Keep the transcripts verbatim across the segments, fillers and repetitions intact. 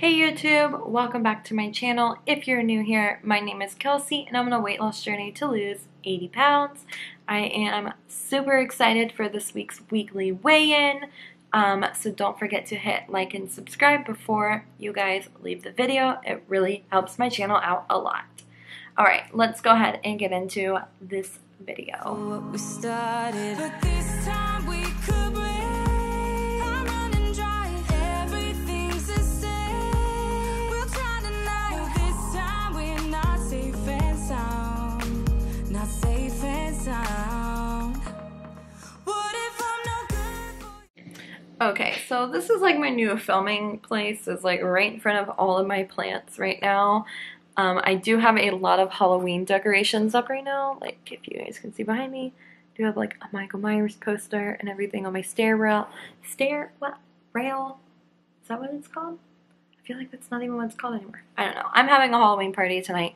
Hey YouTube, welcome back to my channel. If you're new here, my name is Kelsey and I'm on a weight loss journey to lose eighty pounds. I am super excited for this week's weekly weigh-in, um, so don't forget to hit like and subscribe before you guys leave the video. It really helps my channel out a lot. Alright, let's go ahead and get into this video. So what we started, but this time we could break. Okay, so this is like my new filming place. It's like right in front of all of my plants right now. Um, I do have a lot of Halloween decorations up right now. Like if you guys can see behind me, I do have like a Michael Myers poster and everything on my stair rail. Stair, what? Rail? Is that what it's called? I feel like that's not even what it's called anymore. I don't know. I'm having a Halloween party tonight,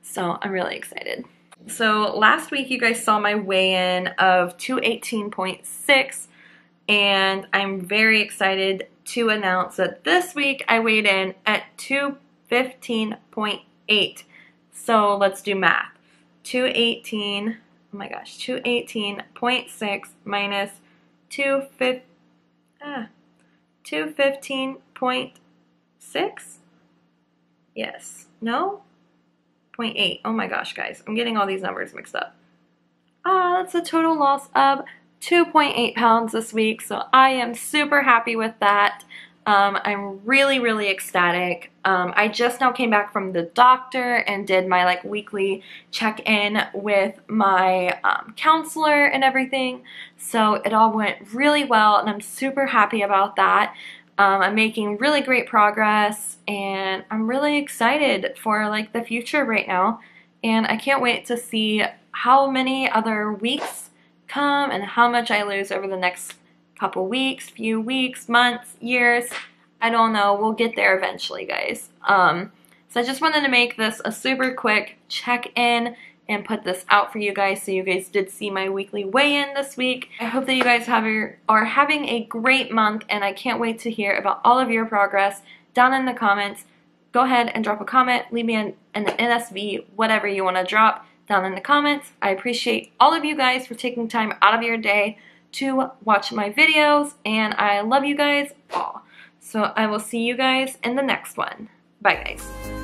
so I'm really excited. So last week you guys saw my weigh-in of two eighteen point six. And I'm very excited to announce that this week I weighed in at two fifteen point eight. So let's do math. two eighteen, oh my gosh, two eighteen point six minus two fifteen, ah, two fifteen point six? Yes. No? zero point eight. Oh my gosh, guys. I'm getting all these numbers mixed up. Ah, that's a total loss of two point eight pounds this week, so I am super happy with that. Um, I'm really, really ecstatic. Um, I just now came back from the doctor and did my like weekly check-in with my um, counselor and everything, so it all went really well and I'm super happy about that. Um, I'm making really great progress and I'm really excited for like the future right now, and I can't wait to see how many other weeks come and how much I lose over the next couple weeks, few weeks, months, years. I don't know. We'll get there eventually, guys. Um, so I just wanted to make this a super quick check-in and put this out for you guys, so you guys did see my weekly weigh-in this week. I hope that you guys have a, are having a great month, and I can't wait to hear about all of your progress down in the comments. Go ahead and drop a comment. Leave me an, an N S V, whatever you want to drop down in the comments. I appreciate all of you guys for taking time out of your day to watch my videos, and I love you guys all. So I will see you guys in the next one. Bye guys.